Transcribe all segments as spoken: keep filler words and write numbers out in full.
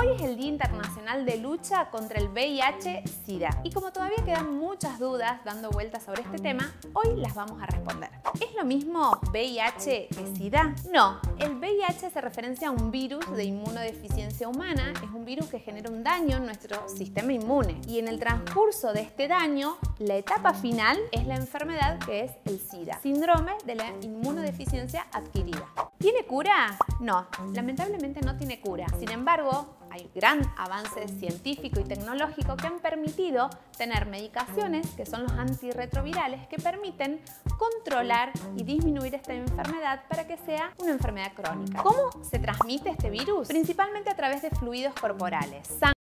Hoy es el Día Internacional de Lucha contra el V I H SIDA y como todavía quedan muchas dudas dando vueltas sobre este tema, hoy las vamos a responder. ¿Es lo mismo V I H que SIDA? No, el V I H se referencia a un virus de inmunodeficiencia humana, es un virus que genera un daño en nuestro sistema inmune y en el transcurso de este daño, la etapa final es la enfermedad que es el SIDA, síndrome de la inmunodeficiencia adquirida. ¿Tiene cura? No, lamentablemente no tiene cura. Sin embargo, hay gran avance científico y tecnológico que han permitido tener medicaciones que son los antirretrovirales que permiten controlar y disminuir esta enfermedad para que sea una enfermedad crónica. ¿Cómo se transmite este virus? Principalmente a través de fluidos corporales, sangre,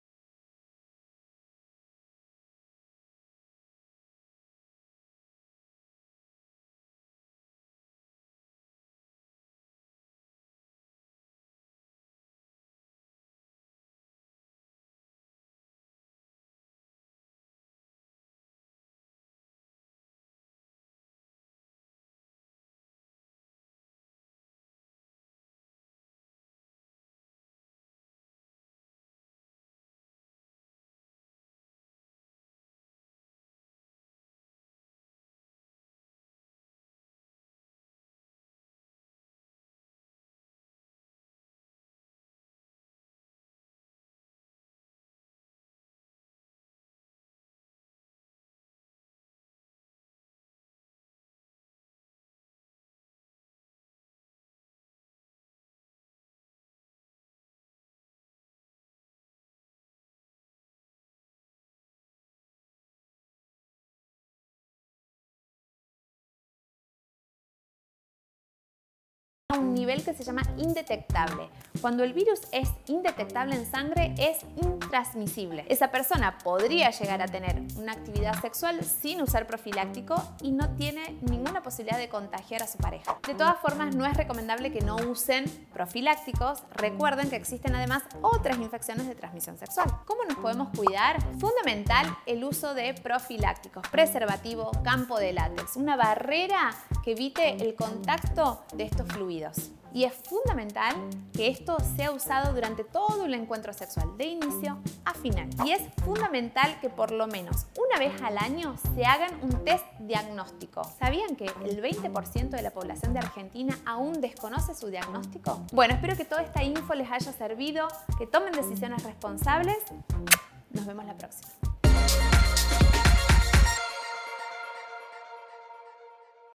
a un nivel que se llama indetectable. Cuando el virus es indetectable en sangre, es intransmisible. Esa persona podría llegar a tener una actividad sexual sin usar profiláctico y no tiene ninguna posibilidad de contagiar a su pareja. De todas formas, no es recomendable que no usen profilácticos. Recuerden que existen además otras infecciones de transmisión sexual. ¿Cómo nos podemos cuidar? Fundamental el uso de profilácticos, preservativo, campo de látex, una barrera que evite el contacto de estos fluidos. Y es fundamental que esto sea usado durante todo el encuentro sexual, de inicio a final. Y es fundamental que por lo menos una vez al año se hagan un test diagnóstico. ¿Sabían que el veinte por ciento de la población de Argentina aún desconoce su diagnóstico? Bueno, espero que toda esta info les haya servido, que tomen decisiones responsables. Nos vemos la próxima.